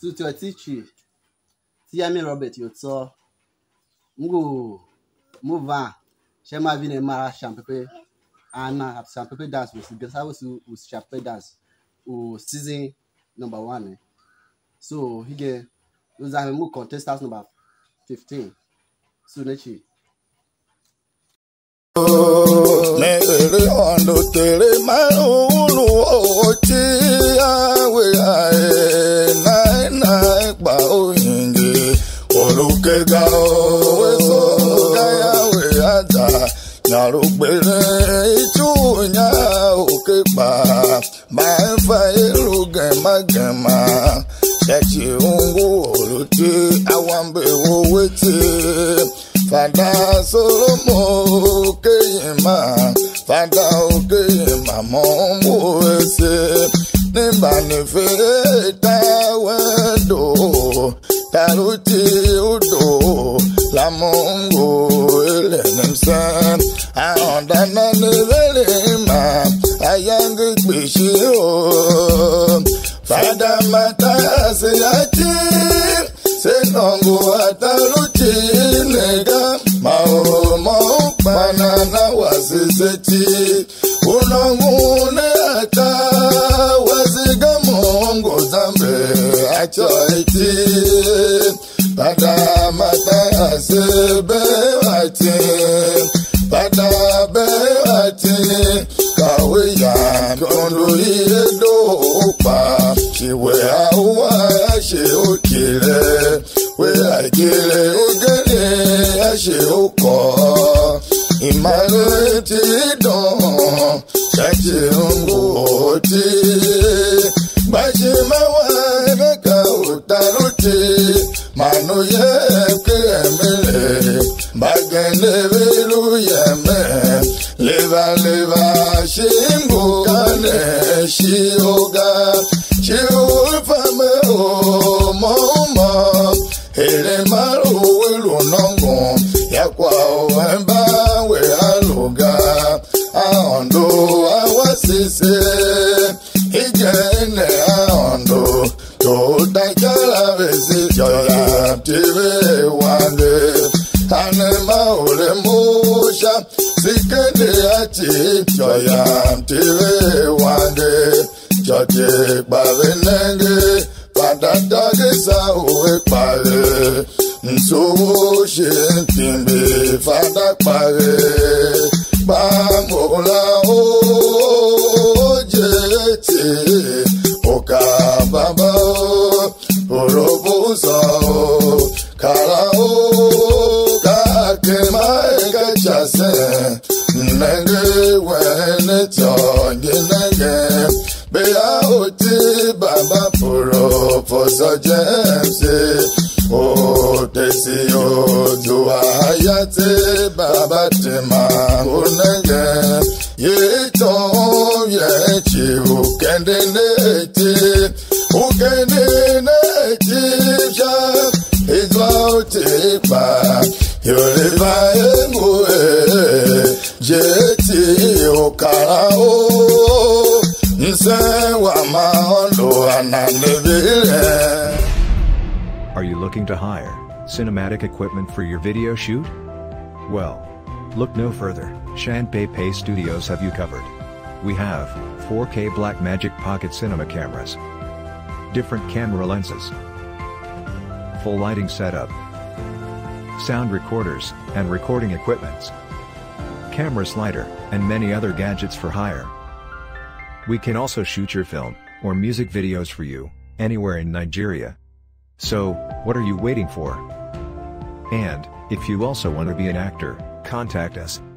Suit your teacher. Tiami Robert Iorchor. Mgo move on. Shema vine mara Shanpepe. Ana Shanpepe dance was Shanpepe dance. O season number 1. So he get those are more contestants number 15. So let's see. Are you looking to hire cinematic equipment for your video shoot? Well, look no further. Shanpepe Studios have you covered. We have 4K Blackmagic pocket cinema cameras, different camera lenses, full lighting setup, sound recorders and recording equipments, camera slider, and many other gadgets for hire. We can also shoot your film or music videos for you, anywhere in Nigeria. So, what are you waiting for? And, if you also want to be an actor, contact us.